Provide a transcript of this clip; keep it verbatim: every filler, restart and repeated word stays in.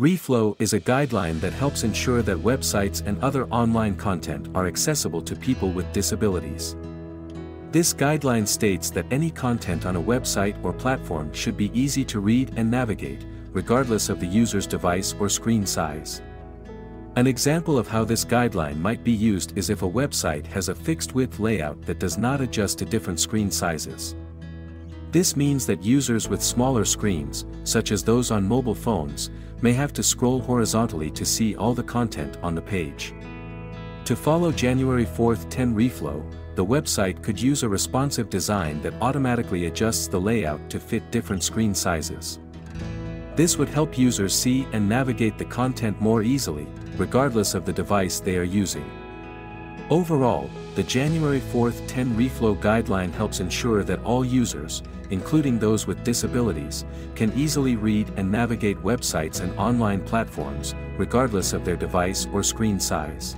ReFlow is a guideline that helps ensure that websites and other online content are accessible to people with disabilities. This guideline states that any content on a website or platform should be easy to read and navigate, regardless of the user's device or screen size. An example of how this guideline might be used is if a website has a fixed width layout that does not adjust to different screen sizes. This means that users with smaller screens, such as those on mobile phones, may have to scroll horizontally to see all the content on the page. To follow January fourth ten ReFlow, the website could use a responsive design that automatically adjusts the layout to fit different screen sizes. This would help users see and navigate the content more easily, regardless of the device they are using. Overall, the January fourth ten ReFlow guideline helps ensure that all users, including those with disabilities, can easily read and navigate websites and online platforms, regardless of their device or screen size.